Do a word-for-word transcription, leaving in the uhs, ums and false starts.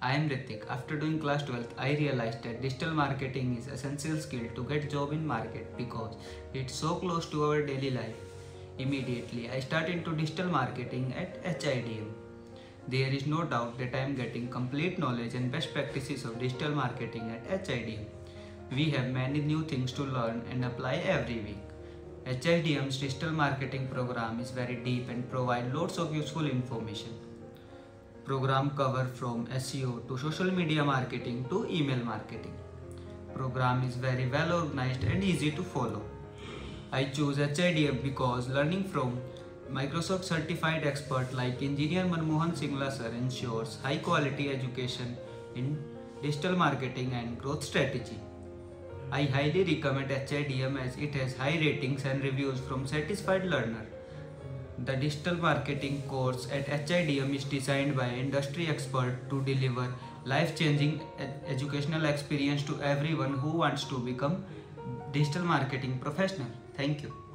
I am Ritik. After doing class twelfth, I realized that digital marketing is essential skill to get job in market because it's so close to our daily life. Immediately, I started into digital marketing at H I D M. There is no doubt that I am getting complete knowledge and best practices of digital marketing at H I D M. We have many new things to learn and apply every week. H I D M's digital marketing program is very deep and provides lots of useful information. Program cover from S E O to social media marketing to email marketing. Program is very well organized and easy to follow. I choose H I D M because learning from Microsoft certified expert like Engineer Manmohan Singla sir ensures high quality education in digital marketing and growth strategy. I highly recommend H I D M as it has high ratings and reviews from satisfied learner. The digital marketing course at H I D M is designed by industry expert to deliver life-changing educational experience to everyone who wants to become digital marketing professional. Thank you.